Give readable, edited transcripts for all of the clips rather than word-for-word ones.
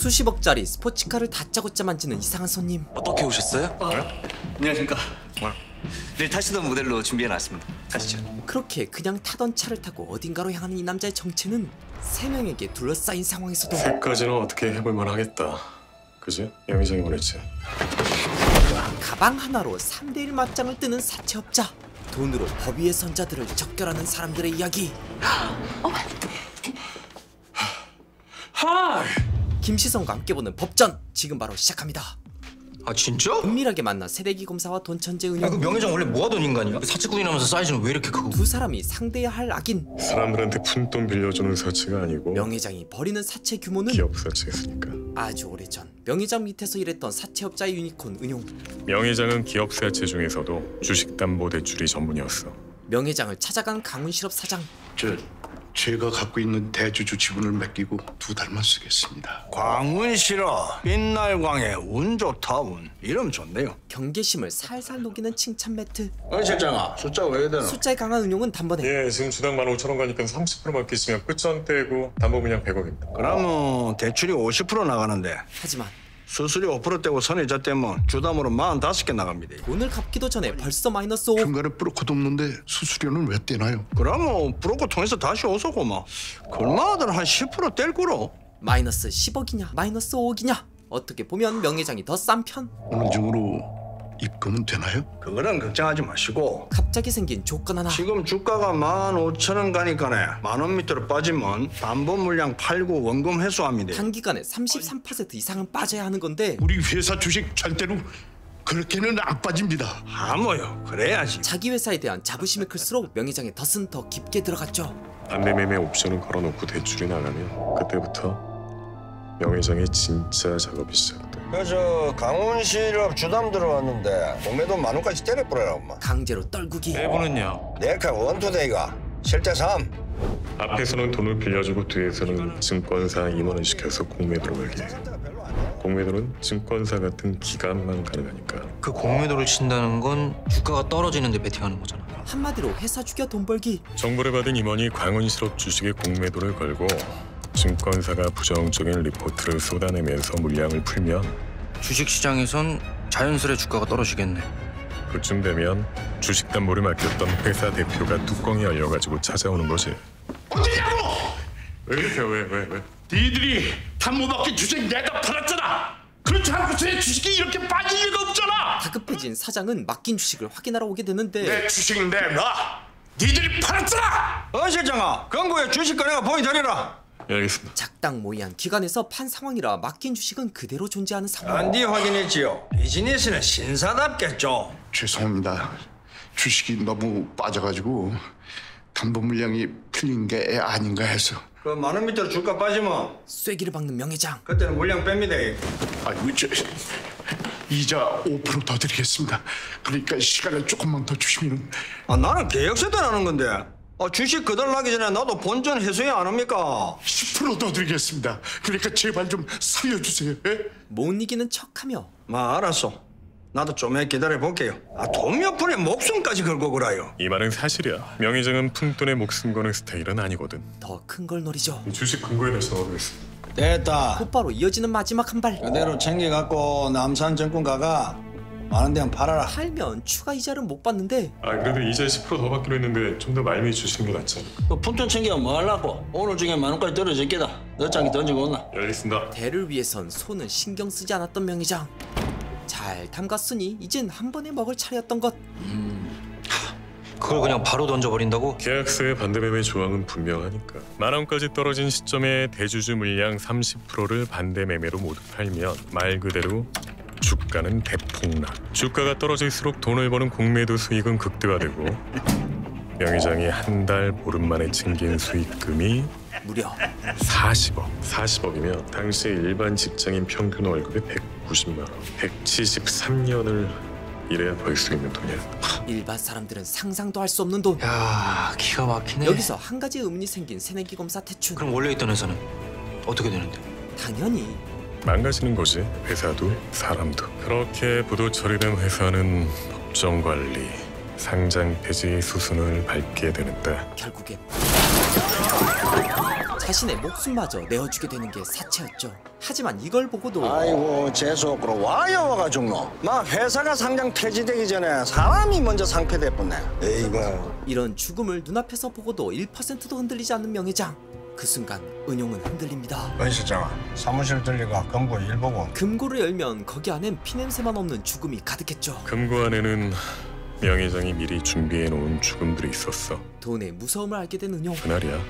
수십억짜리 스포츠카를 다짜고짜 만지는 이상한 손님. 어떻게 오셨어요? 안녕하십니까. 늘 타시던 모델로 준비해놨습니다. 가시죠. 그렇게 그냥 타던 차를 타고 어딘가로 향하는 이 남자의 정체는 세 명에게 둘러싸인 상황에서도 끝까지는 어떻게 해볼만 하겠다. 그지? 양의장이 원했지. 가방 하나로 3대1 맞짱을 뜨는 사채업자. 돈으로 법 위의 선자들을 적결하는 사람들의 이야기. 김시성과 함께 보는 법전, 지금 바로 시작합니다. 아 진짜? 은밀하게 만나 세대기 검사와 돈천재 은영. 야, 그 명예장 원래 모아둔 인간이야? 사채꾼이라면서 사이즈는 왜 이렇게 크고? 두 사람이 상대해야 할 악인. 사람들한테 푼돈 빌려주는 사채가 아니고 명예장이 벌이는 사채 규모는 기업 사채였으니까. 아주 오래전 명예장 밑에서 일했던 사채업자의 유니콘 은용. 명예장은 기업 사채 중에서도 주식담보대출이 전문이었어. 명예장을 찾아간 강훈실업 사장. 제가 갖고 있는 대주주 지분을 맡기고 2달만 쓰겠습니다. 광운 싫어. 빛날광에 운 좋다 운. 이름 좋네요. 경계심을 살살 녹이는 칭찬 매트. 어이 실장아, 숫자 왜 되나? 숫자에 강한 은용은 단번에. 예, 지금 주당 15,000원 가니까 30%만 끼치면 끝전대고 담보 그냥 100억입니다. 그러면 대출이 50% 나가는데. 하지만 수수료 5% 떼고 선이자 떼면 주담으로 45개 나갑니다. 돈을 갚기도 전에 벌써 마이너스 5. 중간에 브로커도 없는데 수수료는 왜 떼나요? 그러면 브로커 통해서 다시 오소고마. 얼마든 한 10% 뗄 거로. 마이너스 10억이냐 마이너스 5억이냐. 어떻게 보면 명예장이 더 싼 편. 어느 정도로 입금은 되나요? 그거는 걱정하지 마시고. 갑자기 생긴 조건 하나. 지금 주가가 15,000원 가니까네 10,000원 밑으로 빠지면 담보 물량 팔고 원금 회수합니다. 단기간에 33% 이상은 빠져야 하는 건데 우리 회사 주식 절대로 그렇게는 안 빠집니다. 아뭐요, 그래야지. 자기 회사에 대한 자부심이 클수록 명예장의 덫은 더 깊게 들어갔죠. 반대매매 옵션은 걸어놓고 대출이 나가면 그때부터 명예장의 진짜 작업이 시작돼. 그래서 강훈실업 주담 들어왔는데 몸에도 10,000원까지 때려버려라 엄마. 강제로 떨구기. 내부는요? 넬카 원투데이가 실제 3. 앞에서는 돈을 빌려주고 뒤에서는 증권사 임원을 시켜서 공매도로 걸게. 공매도는 증권사 같은 기관만 가능하니까. 그 공매도를 친다는 건 주가가 떨어지는데 베팅하는 거잖아. 한마디로 회사 죽여 돈 벌기. 정보를 받은 임원이 강훈실업 주식에 공매도를 걸고 증권사가 부정적인 리포트를 쏟아내면서 물량을 풀면 주식시장에선 자연스레 주가가 떨어지겠네. 그쯤 되면 주식담보를 맡겼던 회사 대표가 뚜껑이 열려가지고 찾아오는 거지. 어디냐고! 왜 그러세요? 왜? 니들이 담보받기 주식 내다 팔았잖아! 그렇지 않고서의 주식이 이렇게 빠질 리가 없잖아! 다급해진 사장은 맡긴 주식을 확인하러 오게 되는데 내 주식 내놔! 니들이 팔았잖아! 어 실장아, 광고에 주식 거래가 보이더니라. 알겠습니다. 작당 모의한 기관에서 판 상황이라 맡긴 주식은 그대로 존재하는 상황. 안디 확인했지요. 비즈니스는 신사답겠죠. 죄송합니다. 주식이 너무 빠져가지고 담보 물량이 풀린 게 아닌가 해서. 그 10,000원 밑으로 주가 빠지면 쐐기를 박는 명예장. 그때는 물량 뺍니다. 아이고 이자 5% 더 드리겠습니다. 그러니까 시간을 조금만 더 주시면. 아 나는 계약서도 안 하는 건데. 주식 그달 나기 전에 나도 본전 회수해야 안 합니까? 10% 더 드리겠습니다. 그러니까 제발 좀 살려주세요. 에? 못 이기는 척하며. 알았어. 나도 좀 기다려볼게요. 돈 몇 푼에 목숨까지 걸고 그래요. 이 말은 사실이야. 명의장은 푼돈에 목숨 거는 스타일은 아니거든. 더 큰 걸 노리죠. 주식 근거에 대해서 알아보겠습니다. 됐다. 곧바로 이어지는 마지막 한 발. 그대로 챙겨갖고 남산증권 가가 10,000원 대한 팔아라. 팔면 추가 이자를 못 받는데. 그래도 이자 10% 더 받기로 했는데 좀 더 말미에 주시는 게 낫지 않을까? 푼돈 챙겨 뭐 하려고? 오늘 중에 10,000원까지 떨어졌겠다. 너짱이 던지고 온나? 알겠습니다. 대를 위해선 손은 신경 쓰지 않았던 명의장. 잘 담갔으니 이젠 한 번에 먹을 차례였던 것. 그걸 그냥 바로 던져버린다고? 계약서의 반대매매 조항은 분명하니까 10,000원까지 떨어진 시점에 대주주 물량 30%를 반대매매로 모두 팔면 말 그대로 주가는 대폭락. 주가가 떨어질수록 돈을 버는 공매도 수익은 극대화되고 명의장이 한 달 보름 만에 챙긴 수익금이 무려 40억. 40억이면 당시 일반 직장인 평균 월급의 190만 원. 173년을 일해야 벌 수 있는 돈이야. 일반 사람들은 상상도 할 수 없는 돈. 야, 기가 막히네. 여기서 한 가지 의문이 생긴 새내기 검사 퇴출. 그럼 원래 있던 회사는 어떻게 되는데? 당연히 망가지는 거지. 회사도 사람도. 그렇게 부도 처리된 회사는 법정 관리, 상장 폐지 수순을 밟게 되는데 결국엔 자신의 목숨마저 내어주게 되는 게 사채였죠. 하지만 이걸 보고도 아이고 재수없고 와야 와가 죽노. 막 회사가 상장 폐지되기 전에 사람이 먼저 상폐됐었네. 에이구. 이런 죽음을 눈앞에서 보고도 1%도 흔들리지 않는 명예장. 그 순간 은용은 흔들립니다. 은 실장아, 사무실 들리가 금고 1보고. 금고를 열면 거기 안엔 피냄새만 없는 죽음이 가득했죠. 금고 안에는 명예장이 미리 준비해놓은 죽음들이 있었어. 돈의 무서움을 알게 된 은용. 그날이야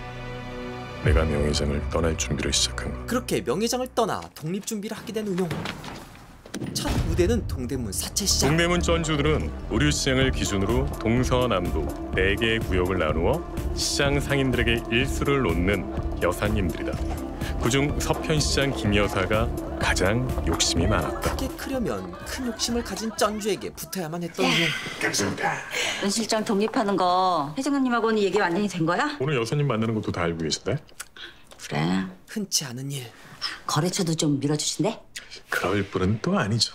내가 명예장을 떠날 준비를 시작한 거. 그렇게 명예장을 떠나 독립 준비를 하게 된 은용. 첫 무대는 동대문 사채 시장. 동대문 쩐주들은 오류 시장을 기준으로 동서남북 4개의 구역을 나누어 시장 상인들에게 일수를 놓는 여사님들이다. 그중 서편시장 김여사가 가장 욕심이 많았다. 크게 크려면 큰 욕심을 가진 쩐주에게 붙어야만 했던 중. 감사합니다. 은 실장 독립하는 거 회장님하고는 얘기 완전히 된 거야? 오늘 여사님 만나는 것도 다 알고 계신데? 그래. 흔치 않은 일. 거래처도 좀 밀어주신대? 그럴 뿐은 또 아니죠.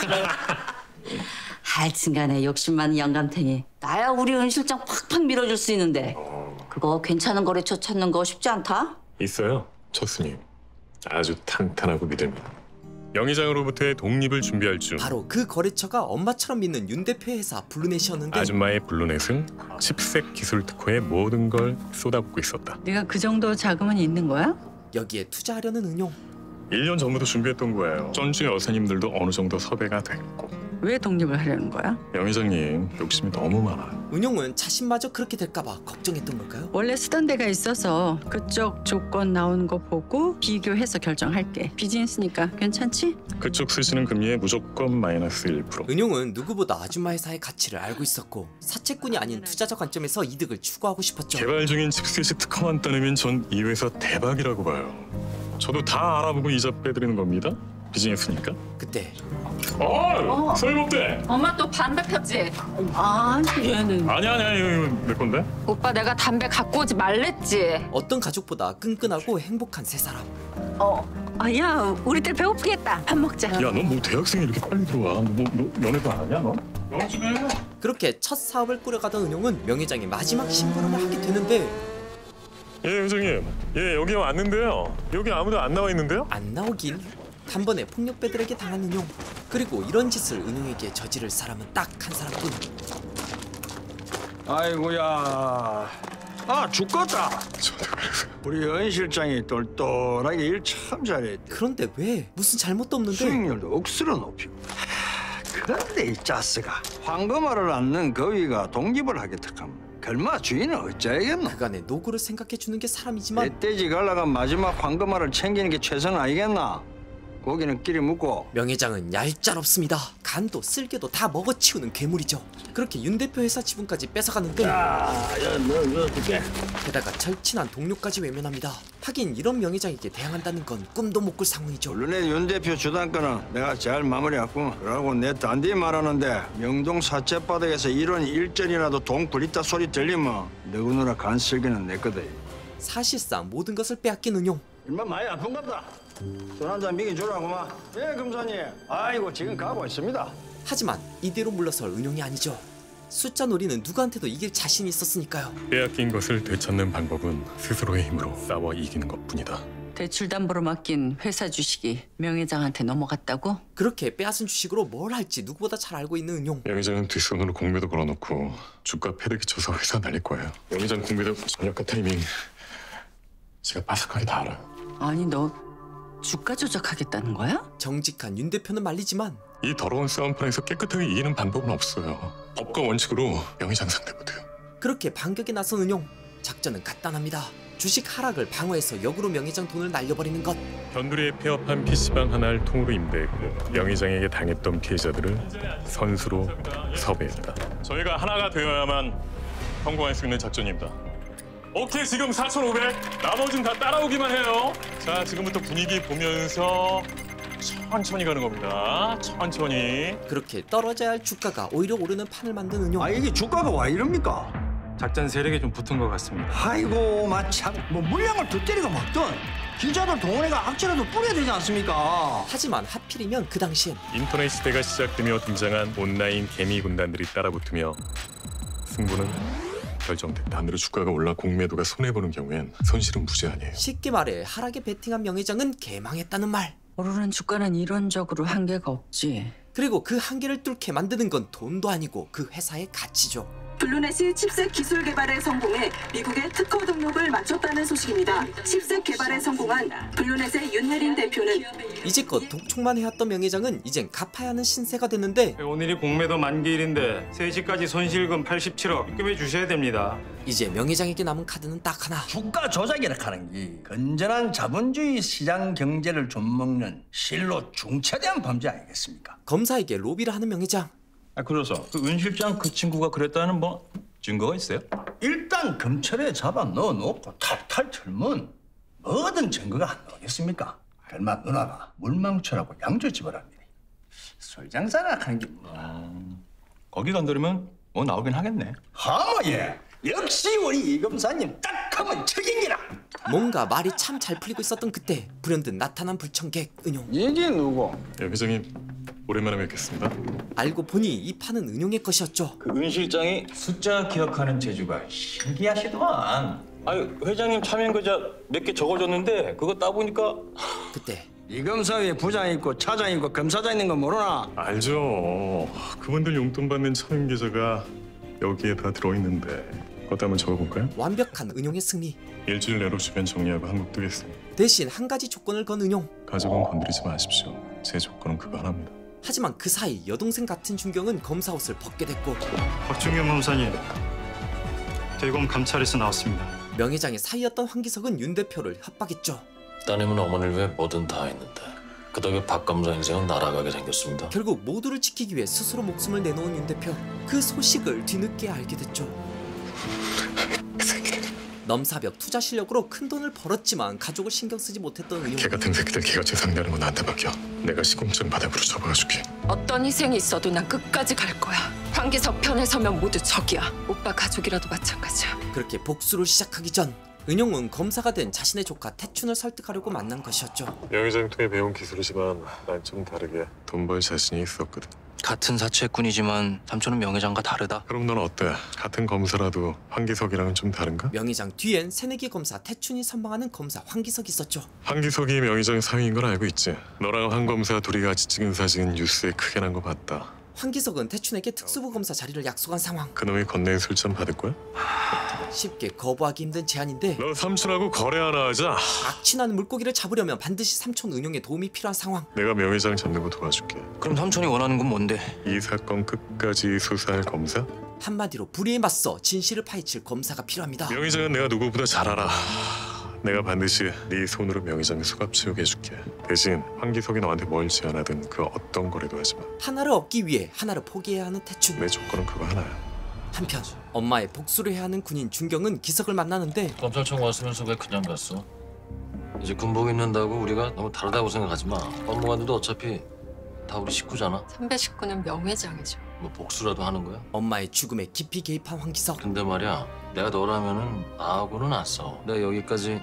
그래. 하여튼간에 욕심 많은 영감탱이. 나야 우리 은 실장 팍팍 밀어줄 수 있는데. 그거 괜찮은 거래처 찾는 거 쉽지 않다? 있어요, 척수님. 아주 탄탄하고 믿음니다. 명의장으로부터의 독립을 준비할 중. 바로 그 거래처가 엄마처럼 믿는 윤 대표의 회사 블루넷이었는데 아줌마의 블루넷은 칩색 기술 특허의 모든 걸 쏟아붓고 있었다. 네가 그 정도 자금은 있는 거야? 여기에 투자하려는 은용. 1년 전부터 준비했던 거예요. 쩐주 여사님들도 어느 정도 섭외가 됐고. 왜 독립을 하려는 거야? 명의장님, 욕심이 너무 많아요. 은용은 자신마저 그렇게 될까 봐 걱정했던 걸까요? 원래 쓰던 데가 있어서 그쪽 조건 나오는 거 보고 비교해서 결정할게. 비즈니스니까 괜찮지? 그쪽 쓰시는 금리에 무조건 마이너스 1%. 은용은 누구보다 아줌마 회사의 가치를 알고 있었고 사채꾼이 아닌 투자자 관점에서 이득을 추구하고 싶었죠. 개발 중인 칩셋 특허만 따내면 전 이 회사 대박이라고 봐요. 저도 다 알아보고 이자 빼드리는 겁니다. 비즈니스니까. 그때 소임없대. 엄마 또 담배 폈지? 아니 얘는 아니 이거 내 건데? 오빠 내가 담배 갖고 오지 말랬지. 어떤 가족보다 끈끈하고 행복한 세 사람. 야 우리들 배고프겠다. 밥 먹자. 야 넌 뭐 대학생이 이렇게 빨리 들어와. 너 연애도 안 하냐 너? 연습해. 그렇게 첫 사업을 꾸려가던 은용은 명예장의 마지막 심부름을 하게 되는데. 예 회장님, 예 여기 왔는데요. 여기 아무도 안 나와 있는데요? 안 나오긴. 단번에 폭력배들에게 당한 은용. 그리고 이런 짓을 은용에게 저지를 사람은 딱 한 사람뿐. 아이고야. 아 죽겠다. 우리 은 실장이 똘똘하게 일 참 잘했대. 그런데 왜? 무슨 잘못도 없는데. 수익률도 억수로 높이고. 그런데 이 자스가 황금알을 낳는 거위가 독립을 하게 택함. 얼마 주인은 어쩌겠노? 그간의 노고를 생각해주는 게 사람이지만 멧돼지 갈라간 마지막 황금알을 챙기는 게 최선 아니겠나? 고기는 끼리 묻고. 명예장은 얄짤없습니다. 간도 쓸개도 다 먹어치우는 괴물이죠. 그렇게 윤 대표 회사 지분까지 뺏어가는 등 게다가 절친한 동료까지 외면합니다. 하긴 이런 명예장에게 대항한다는 건 꿈도 못 꿀 상황이죠. 물론의 윤 대표 주단권은 내가 잘 마무리했고. 그러고 내 단디 말하는데 명동 사채바닥에서 이런 일전이라도 돈 굴리다 소리 들리면 너구누나 간 쓸개는 내 거다. 사실상 모든 것을 빼앗긴 은용. 일만 많이 아픈갑다. 돈 한 잔 미기 주라고만. 예, 금사님. 아이고, 지금 가고 있습니다. 하지만 이대로 물러설 은용이 아니죠. 숫자 놀이는 누구한테도 이길 자신이 있었으니까요. 빼앗긴 것을 되찾는 방법은 스스로의 힘으로 싸워 이기는 것뿐이다. 대출담보로 맡긴 회사 주식이 명예장한테 넘어갔다고? 그렇게 빼앗은 주식으로 뭘 할지 누구보다 잘 알고 있는 은용. 명예장은 뒷손으로 공매도 걸어놓고 주가 패대기 쳐서 회사 날릴 거예요. 명예장 공매도 전략과 타이밍 제가 바삭하게 다 알아요. 아니 너 주가 조작하겠다는 거야? 정직한 윤 대표는 말리지만 이 더러운 싸움판에서 깨끗하게 이기는 방법은 없어요. 법과 원칙으로 명예장 상대 못해요. 그렇게 반격에 나선 은용. 작전은 간단합니다. 주식 하락을 방어해서 역으로 명예장 돈을 날려버리는 것. 변두리에 폐업한 PC방 하나를 통으로 임대했고 명예장에게 당했던 피해자들을 선수로 섭외했다. 저희가 하나가 되어야만 성공할 수 있는 작전입니다. 오케이, 지금 4,500. 나머지는 다 따라오기만 해요. 자, 지금부터 분위기 보면서 천천히 가는 겁니다. 천천히. 그렇게 떨어져야 할 주가가 오히려 오르는 판을 만든 은용. 아, 이게 주가가 와 이럽니까? 작전 세력이 좀 붙은 것 같습니다. 아이고, 마참. 뭐 물량을 더 때리고 막든 기자들 동원해가 악재라도 뿌려야 되지 않습니까? 하지만 하필이면 그 당시엔 인터넷 시대가 시작되며 등장한 온라인 개미 군단들이 따라붙으며 승부는 결정돼 단으로 주가가 올라 공매도가 손해보는 경우엔 손실은 무죄 아니에요. 쉽게 말해 하락에 베팅한 명예장은 개망했다는 말. 오르는 주가는 이론적으로 한계가 없지. 그리고 그 한계를 뚫게 만드는 건 돈도 아니고 그 회사의 가치죠. 블루넷이 칩셋 기술 개발에 성공해 미국의 특허 등록을 마쳤다는 소식입니다. 칩셋 개발에 성공한 블루넷의 윤혜린 대표는 이제껏 독촉만 해왔던 명예장은 이젠 갚아야 하는 신세가 됐는데, 오늘이 공매도 만기일인데 세시까지 손실금 87억 입금해 주셔야 됩니다. 이제 명예장에게 남은 카드는 딱 하나. 주가 조작이라 하는 게 건전한 자본주의 시장 경제를 좀먹는 실로 중차대한 범죄 아니겠습니까? 검사에게 로비를 하는 명예장. 그래서 은 실장 그 친구가 그랬다는 뭐 증거가 있어요? 일단 검찰에 잡아 넣어놓고 탈탈 털면 뭐든 증거가 안 나오겠습니까? 얼마 누나가 물망초라고 양조집어라니 술장사나 하는 게 뭐. 거기 건드리면 뭐 나오긴 하겠네. 하마 예! 역시 우리 이 검사님 딱 하면 책임이라. 뭔가 말이 참 잘 풀리고 있었던 그때 불현듯 나타난 불청객 은용. 이게 누구? 예, 회장님. 오랜만에 뵙겠습니다. 알고 보니 이 판은 은용의 것이었죠. 그 은 실장이 숫자 기억하는 재주가 신기하시더만. 아니 회장님 참여 거자 몇 개 적어줬는데 그거 따보니까. 그때 이 검사위에 부장 있고 차장 있고 검사장 있는 건 모르나? 알죠. 그분들 용돈 받는 참여 계좌가 여기에 다 들어있는데. 그것도 한번 적어볼까요? 완벽한 은용의 승리. 일주일 내로 주변 정리하고 한국 뜨겠습니다. 대신 한 가지 조건을 건 은용. 가족은 건드리지 마십시오. 제 조건은 그거 하나입니다. 하지만 그 사이 여동생 같은 준경은 검사 옷을 벗게 됐고. 박준경 검사님, 대검 감찰에서 나왔습니다. 명예장의 사이였던 황기석은 윤 대표를 협박했죠. 따님은 어머니를 위해 뭐든 다 했는데 그 덕에 박 검사 인생은 날아가게 생겼습니다. 결국 모두를 지키기 위해 스스로 목숨을 내놓은 윤 대표. 그 소식을 뒤늦게 알게 됐죠. 넘사벽 투자 실력으로 큰 돈을 벌었지만 가족을 신경 쓰지 못했던 의혹. 걔 같은 새끼들 걔가 재산내는 건 나한테 맡겨. 내가 시공증 바닥으로 접어가줄게. 어떤 희생이 있어도 난 끝까지 갈 거야. 황기석 편에 서면 모두 적이야. 오빠 가족이라도 마찬가지야. 그렇게 복수를 시작하기 전 은용은 검사가 된 자신의 조카 태춘을 설득하려고 만난 것이었죠. 명예장 통해 배운 기술이지만 난 좀 다르게 돈 벌 자신이 있었거든. 같은 사채꾼이지만 삼촌은 명예장과 다르다. 그럼 넌 어때? 같은 검사라도 황기석이랑은 좀 다른가? 명예장 뒤엔 새내기 검사 태춘이 선망하는 검사 황기석이 있었죠. 황기석이 명예장 상위인 걸 알고 있지. 너랑 황 검사 둘이 같이 찍은 사진 뉴스에 크게 난 거 봤다. 황기석은 태춘에게 특수부 검사 자리를 약속한 상황. 그놈이 건네인 술잔 받을 거야? 쉽게 거부하기 힘든 제안인데, 너 삼촌하고 거래 하나 하자. 악취나는 물고기를 잡으려면 반드시 삼촌 은용의 도움이 필요한 상황. 내가 명예장 잡는 거 도와줄게. 그럼 삼촌이 원하는 건 뭔데? 이 사건 끝까지 수사할 검사? 한마디로 불의에 맞서 진실을 파헤칠 검사가 필요합니다. 명예장은 내가 누구보다 잘 알아. 내가 반드시 네 손으로 명의장에 수갑 채우게 해줄게. 대신 황기석이 너한테 뭘 제안하든 그 어떤 거래도 하지 마. 하나를 얻기 위해 하나를 포기해야 하는 태춘. 내 조건은 그거 하나야. 한편 엄마의 복수를 해야 하는 군인 준경은 기석을 만나는데, 검찰청 왔으면서 왜 그냥 갔어? 이제 군복 입는다고 우리가 너무 다르다고 생각하지 마. 법무관들도 어차피 다 우리 식구잖아. 선배 식구는 명예장이죠. 뭐 복수라도 하는 거야? 엄마의 죽음에 깊이 개입한 황기석. 근데 말이야, 내가 너라면은 나하고는 안 써. 내가 여기까지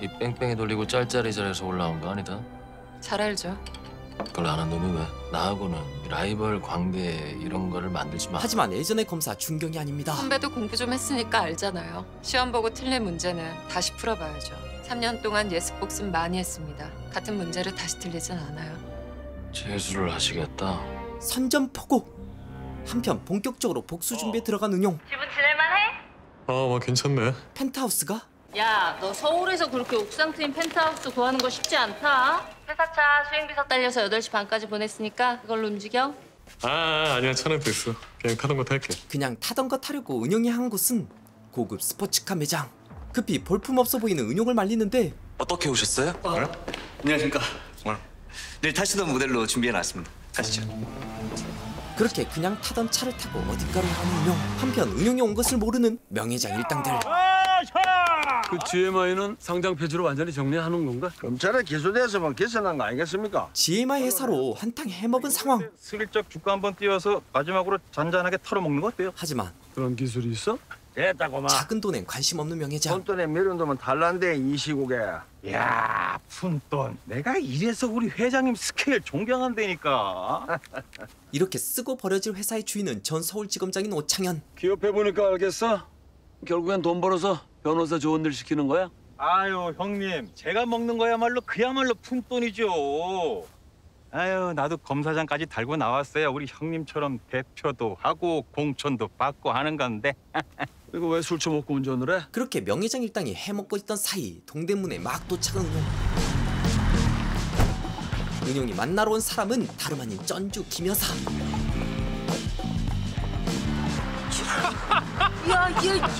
이 뺑뺑이 돌리고 짤짤이 자리에서 올라온 거 아니다. 잘 알죠. 그걸 안 한 놈이 왜? 나하고는 라이벌 관계 이런 거를 만들지 마. 하지만 예전의 검사 준경이 아닙니다. 선배도 공부 좀 했으니까 알잖아요. 시험 보고 틀린 문제는 다시 풀어봐야죠. 3년 동안 예습 복습 많이 했습니다. 같은 문제를 다시 틀리진 않아요. 재수를 하시겠다. 선전포고. 한편 본격적으로 복수 준비에 들어간 은용. 지분 지낼만해? 뭐 괜찮네. 펜트하우스가? 야, 너 서울에서 그렇게 옥상 트인 펜트하우스 구하는 거 쉽지 않다. 회사차 수행비서 딸려서 8시 반까지 보냈으니까 그걸로 움직여. 아니야, 차는 됐어. 그냥 타던 거 탈게. 그냥 타던 거 타려고 은용이 한 곳은 고급 스포츠카 매장. 급히 볼품없어 보이는 은용을 말리는데, 어떻게 오셨어요? 네? 안녕하십니까. 내일 타시던 모델로 준비해놨습니다. 가시죠. 그렇게 그냥 타던 차를 타고 어딘가로 가는 은용. 한편 은용이 온 것을 모르는 명예장 일당들. 그 GMI는 상장 폐지로 완전히 정리하는 건가? 검찰에 기소돼서만 개선한 거 아니겠습니까? GMI 회사로 한탕 해먹은 상황. 슬쩍 주가 한번 띄워서 마지막으로 잔잔하게 털어먹는 거 어때요? 하지만 그런 기술이 있어? 됐다고만. 작은 돈엔 관심 없는 명예장. 푼돈에 미룬 돈은 달란데 이 시국에. 야, 푼돈. 내가 이래서 우리 회장님 스케일 존경한다니까. 이렇게 쓰고 버려질 회사의 주인은 전 서울지검장인 오창현. 기업해보니까 알겠어? 결국엔 돈 벌어서 변호사 좋은 일 시키는 거야? 아유, 형님. 제가 먹는 거야말로 그야말로 푼돈이죠. 아유, 나도 검사장까지 달고 나왔어요. 우리 형님처럼 대표도 하고 공천도 받고 하는 건데. 이거 왜 술 처먹고 운전을 해? 그렇게 명의장 일당이 해먹고 있던 사이 동대문에 막 도착한 은용. 은용이 만나러 온 사람은 다름 아닌 전주 김 여사. 야,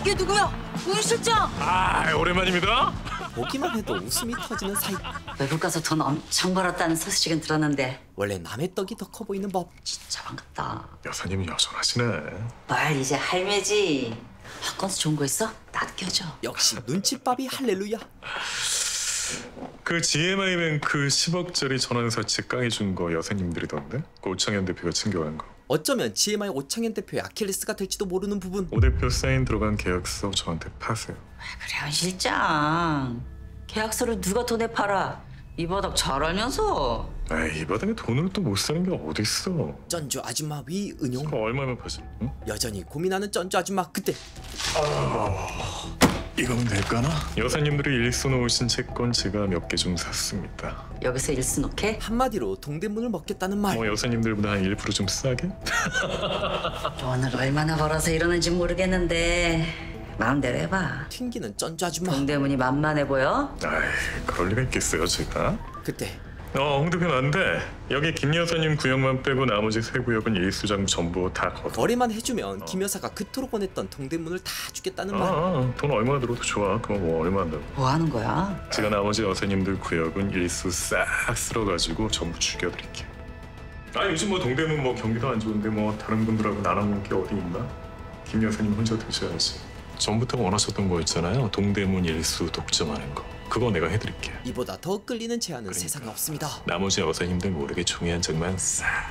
이게 누구야? 우리 실장! 아, 오랜만입니다. 보기만 해도 웃음이 터지는 사이. 외국 가서 돈 엄청 벌었다는 소식은 들었는데 원래 남의 떡이 더 커 보이는 법. 진짜 반갑다. 여사님 여전하시네. 말 이제 할매지. 건수 좋은 거 있어? 나도 껴줘. 역시 눈칫밥이 할렐루야. 그 GMI 뱅크 10억짜리 전환 사채 깡해준 거 여사님들이던데? 그 오창현 대표가 챙겨간 거. 어쩌면 GMI 오창현 대표의 아킬레스가 될지도 모르는 부분. 오 대표 사인 들어간 계약서 저한테 파세요. 그래요 실장. 계약서를 누가 돈에 팔아. 이 바닥 잘 알면서. 에이, 이 바닥에 돈으로 또 못 사는 게 어딨어. 전주 아줌마 위 은용. 그거 얼마면 파지? 응? 여전히 고민하는 전주 아줌마 그때. 이거면 될까나? 여사님들이 일수놓으신 채권 제가 몇 개 좀 샀습니다. 여기서 일수놓게? 한마디로 동대문을 먹겠다는 말. 뭐 여사님들보다 한 1% 좀 싸게? 돈을 얼마나 벌어서 이러는지 모르겠는데 마음대로 해봐. 튕기는 쩐짜 아줌마. 동대문이 만만해 보여? 아이, 그럴 리가 있겠어요 제가? 그때. 홍 대표는 안 돼. 여기 김 여사님 구역만 빼고 나머지 세 구역은 일수장 전부 다 걷어. 거래만 해주면 김 여사가 그토록 원했던 동대문을 다 주겠다는 말. 돈 얼마나 들어도 좋아. 그럼 뭐 얼마 한다고. 뭐 하는 거야? 제가 나머지 여사님들 구역은 일수 싹 쓸어가지고 전부 죽여드릴게. 아, 요즘 뭐 동대문 뭐 경기도 안 좋은데 뭐 다른 분들하고 나눠먹는 게 어디 있나? 김 여사님 혼자 드셔야지. 전부터 원하셨던 거 있잖아요. 동대문 일수 독점하는 거. 그거 내가 해드릴게. 이보다 더 끌리는 제안은 그러니까, 세상에 없습니다. 나머지 여사님들 모르게 종이 한 장만 싹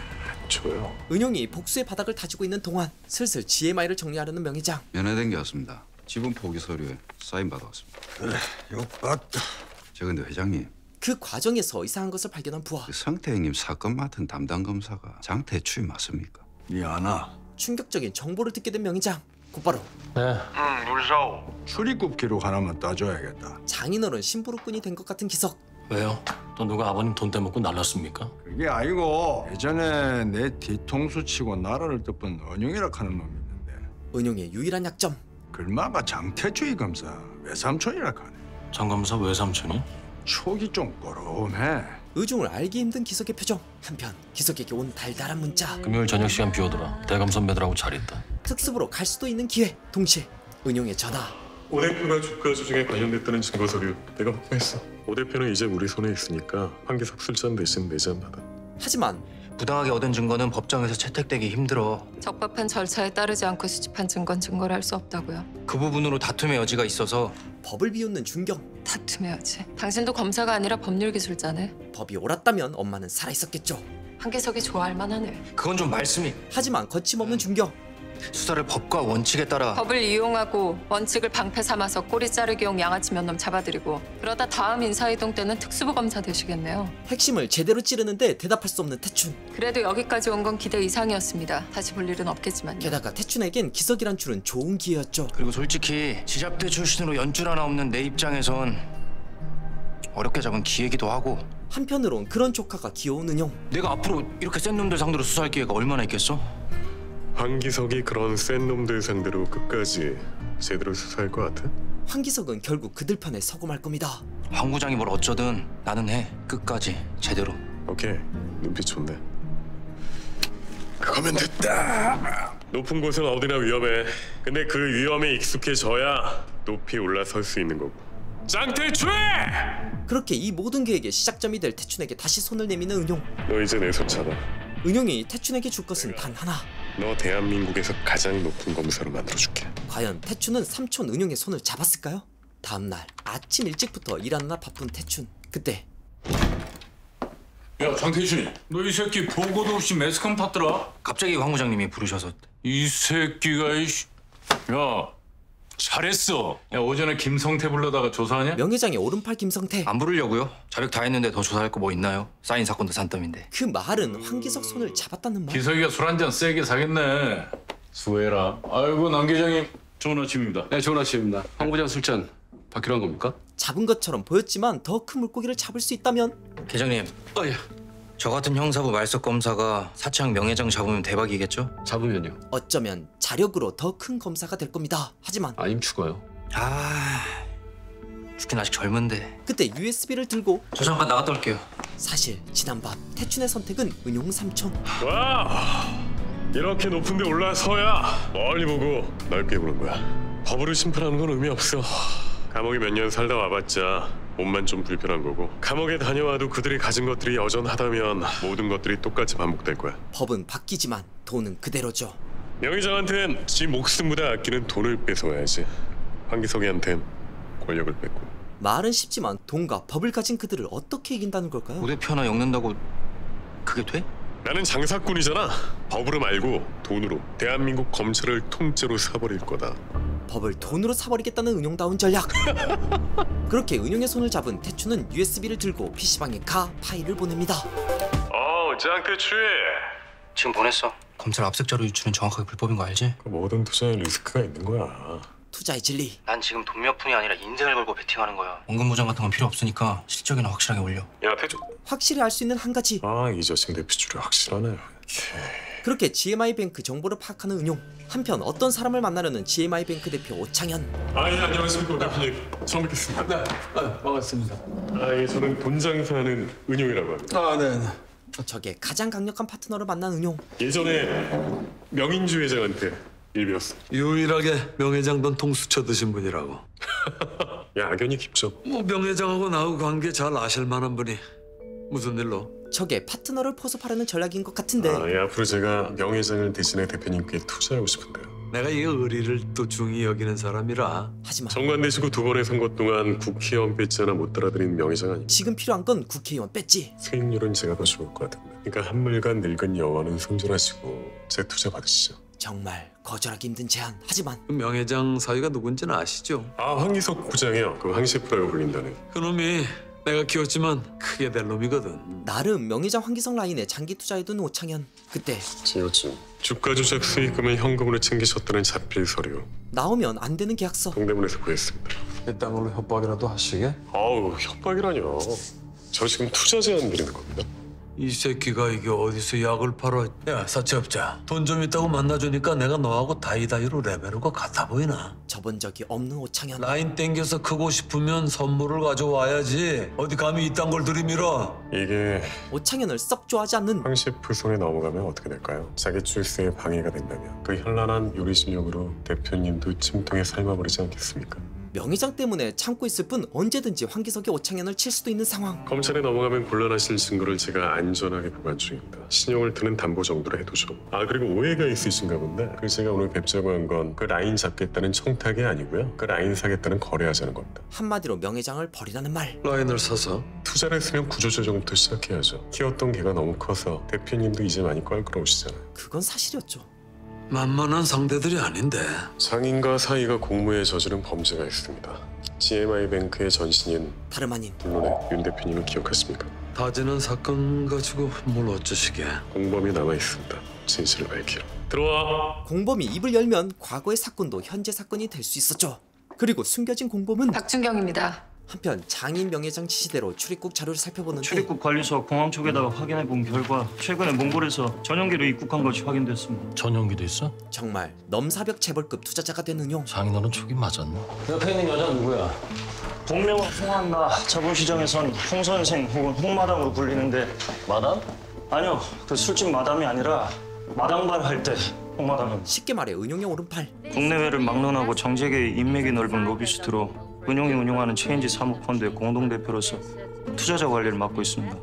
줘요. 은용이 복수의 바닥을 다지고 있는 동안 슬슬 GMI를 정리하려는 명의장. 면회된 게 왔습니다. 지분 포기 서류에 사인 받아왔습니다. 그래, 욕받다. 저 근데 회장님. 그 과정에서 이상한 것을 발견한 부하. 그 상태 형님 사건 맡은 담당 검사가 장태 추위 맞습니까? 미안하. 충격적인 정보를 듣게 된 명의장. 곧바로. 네. 물사오. 출입국 기록 하나만 따줘야겠다. 장인어른 심부름꾼이 된 것 같은 기석. 왜요? 또 누가 아버님 돈 떼먹고 날랐습니까? 그게 아니고 예전에 내 뒤통수 치고 나라를 뜯은 은용이라 하는 놈이 있는데. 은용의 유일한 약점. 글마가 장태주의 검사 외삼촌이라 하네. 장 검사 외삼촌이? 촉이 좀 꼬름해. 의중을 알기 힘든 기석의 표정. 한편 기석에게 온 달달한 문자. 금요일 저녁 시간 비오더라. 대검 선배들하고 잘 있다. 특수부로 갈 수도 있는 기회. 동시에 은용의 전화. 오 대표가 주가 조정에 관련됐다는 증거 서류 내가 확보했어. 오 대표는 이제 우리 손에 있으니까 판기석 술잔 대신 내 잔 받아. 하지만 부당하게 얻은 증거는 법정에서 채택되기 힘들어. 적법한 절차에 따르지 않고 수집한 증거는 증거를 할 수 없다고요. 그 부분으로 다툼의 여지가 있어서. 법을 비웃는 준경. 다툼의 여지. 당신도 검사가 아니라 법률기술자네. 법이 옳았다면 엄마는 살아있었겠죠. 한계석이 좋아할 만하네. 그건 좀 말씀이. 하지만 거침없는 준경. 수사를 법과 원칙에 따라. 법을 이용하고 원칙을 방패 삼아서 꼬리 자르기용 양아치 몇 놈 잡아들이고 그러다 다음 인사이동 때는 특수부 검사 되시겠네요. 핵심을 제대로 찌르는데 대답할 수 없는 태춘. 그래도 여기까지 온 건 기대 이상이었습니다. 다시 볼 일은 없겠지만요. 게다가 태춘에겐 기석이란 줄은 좋은 기회였죠. 그리고 솔직히 지잡대 출신으로 연줄 하나 없는 내 입장에선 어렵게 잡은 기회기도 하고. 한편으론 그런 조카가 귀여운 은용. 내가 앞으로 이렇게 센 놈들 상대로 수사할 기회가 얼마나 있겠어? 황기석이 그런 센 놈들 상대로 끝까지 제대로 수사할 것 같아? 황기석은 결국 그들 편에 서고 말 겁니다. 황 부장이 뭘 어쩌든 나는 해. 끝까지 제대로. 오케이. 눈빛 좋네. 그거면 됐다. 높은 곳은 어디나 위험해. 근데 그 위험에 익숙해져야 높이 올라설 수 있는 거고. 장태춘! 그렇게 이 모든 계획의 시작점이 될 태춘에게 다시 손을 내미는 은용. 너 이제 내 손 잡아. 은용이 태춘에게 줄 것은 단 하나. 너 대한민국에서 가장 높은 검사로 만들어줄게. 과연 태춘은 삼촌 은용의 손을 잡았을까요? 다음 날 아침 일찍부터 일하느라 바쁜 태춘. 그때. 야, 장태춘이, 너 이 새끼 보고도 없이 매스컴 탔더라? 갑자기 황 부장님이 부르셔서. 이 새끼가 이씨. 야, 잘했어. 야, 오전에 김성태 불러다가 조사하냐? 명예장의 오른팔 김성태. 안 부르려고요. 자력 다 했는데 더 조사할 거 뭐 있나요? 쌓인 사건도 산더미인데. 그 말은 황기석 손을 잡았다는 말. 기석이가 술 한잔 세게 사겠네. 수해라. 아이고 남 기장님. 좋은 아침입니다. 네, 좋은 아침입니다. 황부장 술잔 받기로 한 겁니까? 잡은 것처럼 보였지만 더 큰 물고기를 잡을 수 있다면? 계장님. 아, 예. 저 같은 형사부 말석 검사가 사창 명예장 잡으면 대박이겠죠? 잡으면요? 어쩌면 자력으로 더 큰 검사가 될 겁니다. 하지만 아님 죽어요. 아... 죽긴 아직 젊은데. 그때 USB를 들고 저 잠깐 나갔다 올게요. 사실 지난밤 태춘의 선택은 은용 삼촌. 와! 이렇게 높은 데 올라서야 멀리 보고 넓게 보는 거야. 법으로 심판하는 건 의미 없어. 감옥에 몇 년 살다 와봤자 몸만 좀 불편한 거고, 감옥에 다녀와도 그들이 가진 것들이 여전하다면 모든 것들이 똑같이 반복될 거야. 법은 바뀌지만 돈은 그대로죠. 명의장한텐 지 목숨보다 아끼는 돈을 뺏어와야지. 황기석이한텐 권력을 뺏고. 말은 쉽지만 돈과 법을 가진 그들을 어떻게 이긴다는 걸까요? 오 대표 하나 엮는다고 그게 돼? 나는 장사꾼이잖아. 법으로 말고 돈으로 대한민국 검찰을 통째로 사버릴 거다. 법을 돈으로 사버리겠다는 은용다운 전략. 그렇게 은용의 손을 잡은 태추는 USB를 들고 PC방에 가 파일을 보냅니다. 어, 짱태추. 지금 보냈어. 검찰 압색자료 유출은 정확하게 불법인 거 알지? 그 모든 투자에 리스크가 있는 거야. 투자의 진리. 난 지금 돈 몇 푼이 아니라 인생을 걸고 베팅하는 거야. 원금 보장 같은 건 필요 없으니까 실적이나 확실하게 올려. 야, 태추. 확실히 알 수 있는 한 가지. 아, 이 자식 내 피줄이 확실하네. 오케이. 그렇게 GMI 뱅크 정보를 파악하는 은용. 한편 어떤 사람을 만나려는 GMI 뱅크 대표 오창현. 아, 예, 안녕하십니까 대표님. 처음 뵙겠습니다. 네, 반갑습니다. 아, 예, 저는 돈 장사하는 은용이라고 합니다. 아, 네, 네. 저게 가장 강력한 파트너를 만난 은용. 예전에 명인주 회장한테 일 빌었어. 유일하게 명회장 돈 통수 쳐드신 분이라고. 야, 악연이 깊죠. 뭐 명회장하고 나하고 관계 잘 아실 만한 분이 무슨 일로? 저게 파트너를 포섭하려는 전략인 것 같은데. 아, 예, 앞으로 제가 명예장을 대신해 대표님께 투자하고 싶은데요. 내가 이 의리를 또 중히 여기는 사람이라. 하지만 정관 되시고 두 번의 선거 동안 국회의원 배지 하나 못 따라드린 명예장 아닙니까? 지금 필요한 건 국회의원 배지. 수익률은 제가 더 좋을 것 같은데. 그러니까 한물간 늙은 여왕은 손절하시고 제 투자 받으시죠. 정말 거절하기 힘든 제안. 하지만 명예장 사위가 누군지는 아시죠? 아, 황희석 부장이요. 그 황셰프라고 불린다는. 그놈이 내가 키웠지만 크게 될 놈이거든. 나름 명의자 황기성 라인에 장기 투자해둔 오창현. 그때 제 여친 주가 조작 수익금을 현금으로 챙기셨다는 자필 서류. 나오면 안 되는 계약서. 동대문에서 구했습니다. 이 땅으로 협박이라도 하시게? 아우, 협박이라뇨. 저 지금 투자 제안 드리는 겁니다. 이 새끼가 이게 어디서 약을 팔아. 야, 사채업자. 돈 좀 있다고 만나주니까 내가 너하고 다이다이로 레벨로가 같아 보이나? 접은 적이 없는 오창현. 라인 땡겨서 크고 싶으면 선물을 가져와야지. 어디 감히 이딴 걸 들이밀어. 이게 오창현을 썩 좋아하지 않는 황셰프 손에 넘어가면 어떻게 될까요? 자기 출세에 방해가 된다면 그 현란한 요리실력으로 대표님도 침통에 삶아버리지 않겠습니까? 명의장 때문에 참고 있을 뿐 언제든지 황기석이 오창현을 칠 수도 있는 상황. 검찰에 넘어가면 곤란하실 증거를 제가 안전하게 보관 중입니다. 신용을 드는 담보 정도로 해두죠. 아, 그리고 오해가 있으신가 본데, 그 제가 오늘 뵙자고 한 건 그 라인 잡겠다는 청탁이 아니고요, 그 라인 사겠다는 거래하자는 겁니다. 한마디로 명의장을 버리라는 말. 라인을 사서? 투자를 했으면 구조조정부터 시작해야죠. 키웠던 개가 너무 커서 대표님도 이제 많이 껄끄러우시잖아요. 그건 사실이었죠. 만만한 상대들이 아닌데. 상인과 사이가 공모에 저지른 범죄가 있습니다. GMI 뱅크의 전신인 다름 아닌 물론의 윤 대표님을 기억하십니까? 다지는 사건 가지고 뭘 어쩌시게. 공범이 남아있습니다. 진실을 밝히러. 들어와. 공범이 입을 열면 과거의 사건도 현재 사건이 될 수 있었죠. 그리고 숨겨진 공범은 박준경입니다. 한편 장인 명예장 지시대로 출입국 자료를 살펴보는데, 출입국 관리소 공항 쪽에다가 확인해본 결과 최근에 몽골에서 전용기로 입국한 것이 확인됐습니다. 전용기도 있어? 정말 넘사벽 재벌급 투자자가 된 은용. 장인어른 초기 맞았나? 옆에 있는 여자 누구야? 본명은 홍한나. 자본시장에선 홍선생 혹은 홍마담으로 불리는데. 마담? 아니요, 그 술집 마담이 아니라 마당발 할 때 홍마담은. 쉽게 말해 은용의 오른팔. 국내외를 막론하고 정재계의 인맥이 넓은 로비스트로 은용이 운영하는 체인지 사모펀드의 공동대표로서 투자자 관리를 맡고 있습니다.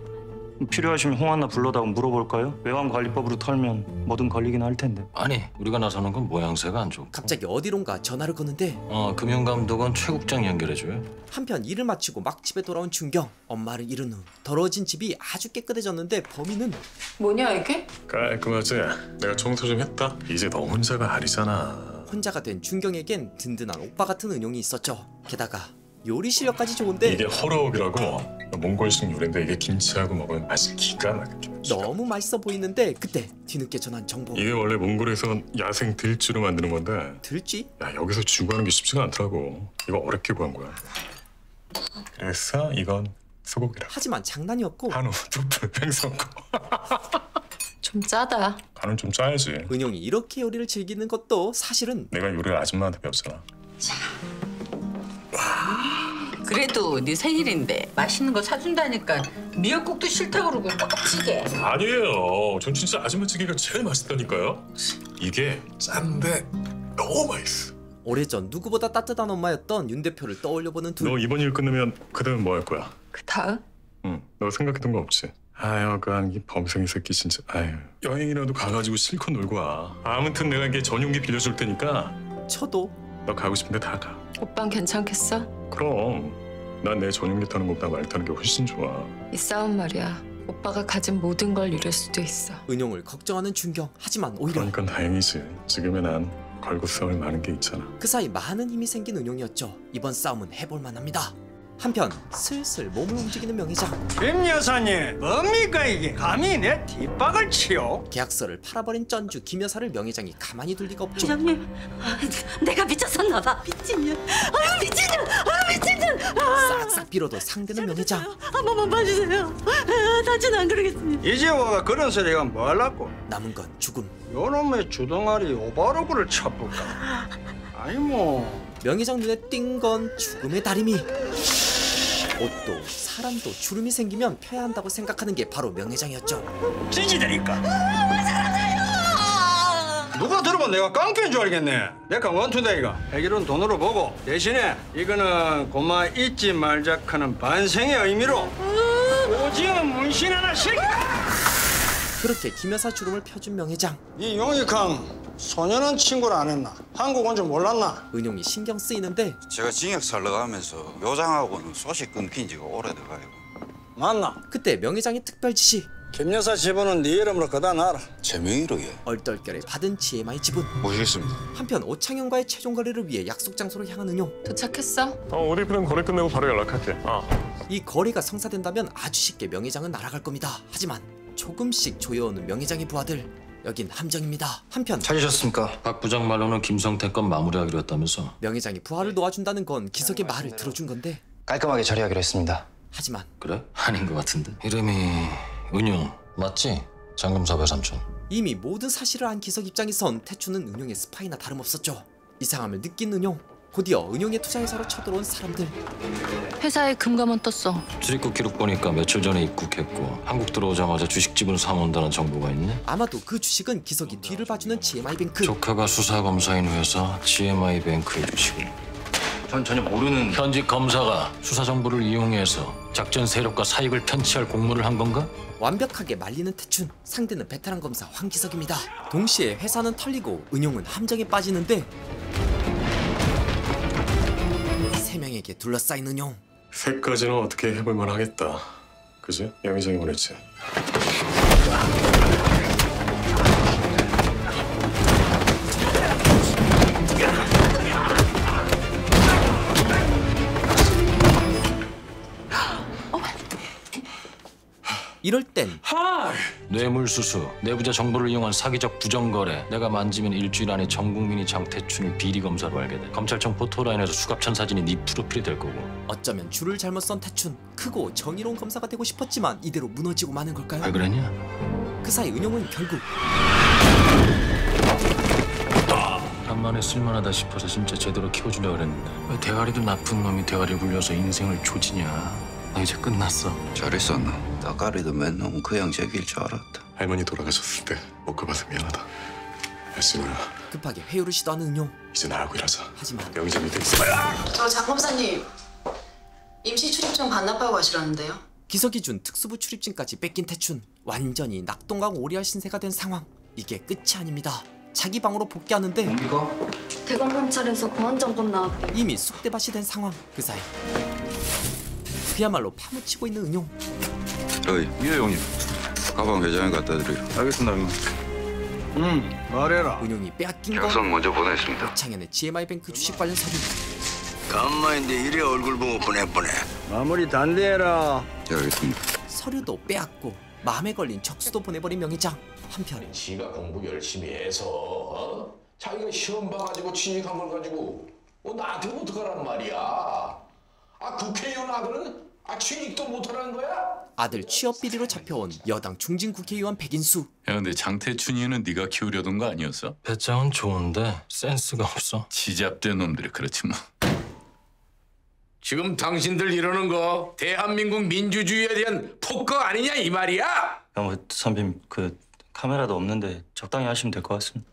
필요하시면 홍한나 불러다가 물어볼까요? 외환관리법으로 털면 뭐든 걸리긴 할 텐데. 아니, 우리가 나서는 건 모양새가 안 좋고. 갑자기 어디론가 전화를 거는데, 금융감독원 최 국장 연결해줘요. 한편 일을 마치고 막 집에 돌아온 준경. 엄마를 잃은 후 더러워진 집이 아주 깨끗해졌는데 범인은. 뭐냐 이게? 깔끔하지? 내가 청소 좀 했다. 이제 너 혼자가 아니잖아. 혼자가 된 준경에겐 든든한 오빠 같은 은용이 있었죠. 게다가 요리 실력까지 좋은데. 이게 허러옥이라고 몽골식 요리인데 이게 김치하고 먹으면 맛이 기가 막히게. 너무 맛있어 보이는데 그때 뒤늦게 전한 정보. 이게 원래 몽골에선 야생 들쥐로 만드는 건데. 들쥐? 야, 여기서 주구하는 게 쉽지가 않더라고. 이거 어렵게 구한 거야. 그래서 이건 소고기라. 하지만 장난이었고. 한우, 두부, 횡성고. 좀 짜다. 간은 좀 짜야지. 은영이 이렇게 요리를 즐기는 것도 사실은 내가 요리를 아줌마한테 배웠잖아. 자. 그래도 네 생일인데 맛있는 거 사준다니까 미역국도 싫다고 그러고 찌개. 아니에요. 전 진짜 아줌마 찌개가 제일 맛있다니까요. 이게 짠데 너무 맛있어. 오래전 누구보다 따뜻한 엄마였던 윤 대표를 떠올려보는 둘. 너 이번 일 끝나면 그다음 뭐 할 거야? 그다음? 응. 너 생각했던 거 없지? 아유, 이 범생이 새끼 진짜. 아유. 여행이라도 가가지고 실컷 놀고 와. 아무튼 내가 이게 전용기 빌려줄 테니까. 저도. 너 가고 싶은데 다 가. 오빠는 괜찮겠어? 그럼. 난 내 전용기 타는 것보다 말 타는 게 훨씬 좋아. 이 싸움 말이야. 오빠가 가진 모든 걸 잃을 수도 있어. 은용을 걱정하는 준경. 하지만 오히려. 그러니까 다행이지. 지금의 난 걸고 싸울 많은 게 있잖아. 그 사이 많은 힘이 생긴 은용이었죠. 이번 싸움은 해볼 만합니다. 한편 슬슬 몸을 움직이는 명예장. 김 여사님, 뭡니까 이게? 감히 내 뒷박을 치요? 계약서를 팔아버린 쩐주 김 여사를 명예장이 가만히 둘 리가 없죠. 회장님, 내가 미쳤었나 봐. 미친년, 아유 미친년, 아유 미친년. 싹싹 빌어도 상대는 명예장. 한 번만 봐주세요. 다시는 안 그러겠습니다. 이제 와가 그런 소리가 뭐 하려고? 남은 건 죽음. 요놈의 주둥아리 오바로그를 쳐볼까? 아니 뭐. 명예장 눈에 띈 건 죽음의 다리미. 옷도 사람도 주름이 생기면 펴야 한다고 생각하는 게 바로 명예장이었죠. 지지대니까. 누가 들어봐 내가 깡패인 줄 알겠네. 내가 원투데이가 100일은 돈으로 보고 대신에 이거는 고마 잊지 말자카는 반생의 의미로 오징어 문신 하나 시키라. 그렇게 김 여사 주름을 펴준 명예장. 이 용익항 소년은 친구를 안 했나? 한국 온 줄 몰랐나? 은용이 신경 쓰이는데 제가 징역 살러가면서 요장하고는 소식 끊긴 지가 오래돼가지고. 맞나? 그때 명예장의 특별 지시. 김 여사 지분은 네 이름으로 거다 놔라. 제 명의로 예. 얼떨결에 받은 GMI 지분. 모시겠습니다. 한편 오창현과의 최종 거래를 위해 약속 장소로 향한 은용. 도착했어? 어, 오대표는 거래 끝내고 바로 연락할게. 이 거래가 성사된다면 아주 쉽게 명예장은 날아갈 겁니다. 하지만 조금씩 조여오는 명예장의 부하들. 여긴 함정입니다. 한편 찾으셨습니까? 박 부장 말로는 김성태 건 마무리하기로 했다면서. 명예장이 부하를 놓아준다는 건 기석의 말을 들어준 건데 깔끔하게 처리하기로 했습니다. 하지만 그래? 아닌 것 같은데? 이름이 은용 맞지? 장금섭의 삼촌. 이미 모든 사실을 안 기석 입장에선 태초는 은용의 스파이나 다름없었죠. 이상함을 느낀 은용. 곧이어 은용의 투자회사로 쳐들어온 사람들. 회사에 금감원 떴어. 출입국 기록 보니까 며칠 전에 입국했고 한국 들어오자마자 주식 지분 사모은다는 정보가 있네. 아마도 그 주식은 기석이 뒤를 봐주는 GMI 뱅크. 조카가 수사검사인 회사 GMI 뱅크의 주식을. 전 전혀 모르는. 현직 검사가 수사 정보를 이용해서 작전 세력과 사익을 편취할 공모를 한 건가? 완벽하게 말리는 태춘. 상대는 베테랑 검사 황기석입니다. 동시에 회사는 털리고 은용은 함정에 빠지는데. 명에게 둘러싸인 은용. 새까지는 어떻게 해볼만 하겠다. 그지? 명의장이 원했지. 이럴 땐 뇌물수수, 내부자 정보를 이용한 사기적 부정거래. 내가 만지면 일주일 안에 전 국민이 장태춘을 비리검사로 알게 돼. 검찰청 포토라인에서 수갑찬 사진이 네 프로필이 될 거고. 어쩌면 줄을 잘못 선 태춘. 크고 정의로운 검사가 되고 싶었지만 이대로 무너지고 마는 걸까요? 왜 그랬냐? 그 사이 은용은 결국 간만에 쓸만하다 싶어서 진짜 제대로 키워주려고 그랬는데 왜 대가리도 나쁜 놈이 대가리 굴려서 인생을 조지냐. 나 이제 끝났어. 잘했었나? 따가리도 맨 놈은 그 양재길 줄 알았다. 할머니 돌아가셨을 때 먹고 봐서 미안하다. 애쓰느라. 급하게 회유를 시도하는 은용. 이제 나하고 일하자. 하지만 명의장이 돼 있어. 저 장 검사님 임시 출입증 반납하고 가시라는데요. 기석이 준 특수부 출입증까지 뺏긴 태춘. 완전히 낙동강 오리알 신세가 된 상황. 이게 끝이 아닙니다. 자기 방으로 복귀하는데 공기가? 대검경찰에서 공안정권 나왔대. 이미 쑥대밭이 된 상황. 그 사이 그야말로 파묻히고 있는 은용. 어이, 미호 형님. 가방 회장에 갖다 드려요. 알겠습니다, 형님. 말해라. 은용이 빼앗긴 건 약속 먼저 보냈습니다. 창현의 GMI 뱅크 주식 관련 사주. 간만인데 이래 얼굴 보고 보내보내. 마무리 단대해라. 네, 알겠습니다. 서류도 빼앗고 마음에 걸린 척수도 보내버린 명의장. 한편 지가 공부 열심히 해서 자기가 시험 봐가지고 취직한 걸 가지고 나한테 어떡하란 말이야. 국회의원 아들은 취직도 못하라는 거야? 아들 취업 비리로 잡혀온 여당 중진 국회의원 백인수. 야, 근데 장태춘이는 네가 키우려던 거 아니었어? 배짱은 좋은데 센스가 없어. 지잡된 놈들이 그렇지 뭐. 지금 당신들 이러는 거 대한민국 민주주의에 대한 폭거 아니냐 이 말이야? 형, 선배님 카메라도 없는데 적당히 하시면 될 것 같습니다.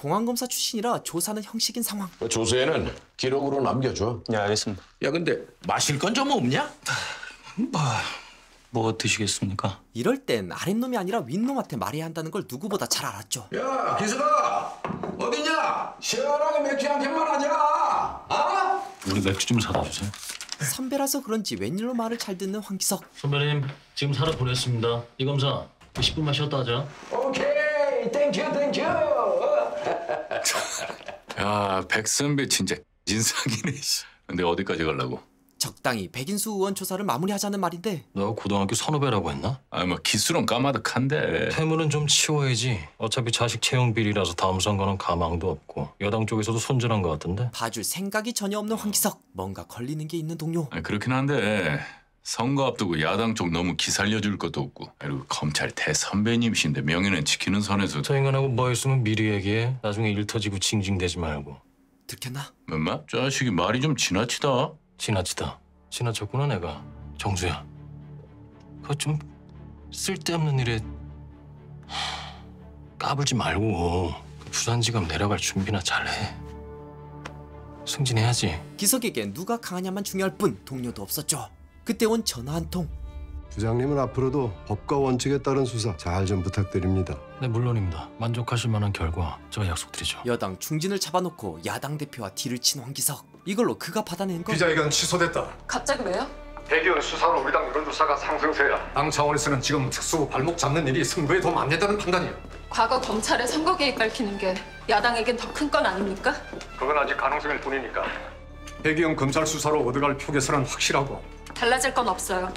공안검사 출신이라 조사는 형식인 상황. 조서에는 기록으로 남겨줘. 네, 알겠습니다. 야, 근데 마실 건 좀 없냐? 뭐 드시겠습니까? 이럴 땐 아랫놈이 아니라 윗놈한테 말해야 한다는 걸 누구보다 잘 알았죠. 야, 기석아! 어딨냐? 시원하게 맥주 한 캔만 하자! 아? 우리 맥주 좀 사다 주세요. 선배라서 그런지 웬일로 말을 잘 듣는 황기석. 선배님, 지금 사러 보냈습니다. 이 검사, 10분만 쉬었다 하자. 오케이! 땡큐, 땡큐! 야, 백 선배 진짜 진상이네. 근데 어디까지 가려고? 적당히 백인수 의원 조사를 마무리하자는 말인데. 나 고등학교 선후배라고 했나? 뭐 기술은 까마득한데 폐물은 좀 치워야지. 어차피 자식 채용 비리라서 다음 선거는 가망도 없고 여당 쪽에서도 손절한 것 같은데. 봐줄 생각이 전혀 없는 황기석. 뭔가 걸리는 게 있는 동료. 그렇긴 한데 선거 앞두고 야당 쪽 너무 기살려줄 것도 없고, 그리고 검찰 대선배님이신데 명예는 지키는 선에서. 저 인간하고 뭐 있으면 미리 얘기해. 나중에 일 터지고 징징대지 말고. 들켰나? 엄마? 자식이 말이 좀 지나치다. 지나쳤구나 내가. 정수야, 그거 좀 쓸데없는 일에 까불지 말고 부산지검 내려갈 준비나 잘해. 승진해야지. 기석에겐 누가 강하냐만 중요할 뿐 동료도 없었죠. 그때 온 전화 한 통. 부장님은 앞으로도 법과 원칙에 따른 수사 잘 좀 부탁드립니다. 네, 물론입니다. 만족하실 만한 결과 저 약속드리죠. 여당 중진을 잡아놓고 야당 대표와 딜을 친 황기석. 이걸로 그가 받아낸 건. 기자회견 취소됐다. 갑자기 왜요? 대기업 수사로 우리 당 여론조사가 상승세야. 당 차원에서는 지금 특수부 발목 잡는 일이 선거에 더 많다는 판단이에요. 과거 검찰의 선거 개입 밝히는 게 야당에겐 더 큰 건 아닙니까? 그건 아직 가능성일 뿐이니까. 대기업 검찰 수사로 얻어갈 표계선은 확실하고. 달라질 건 없어요.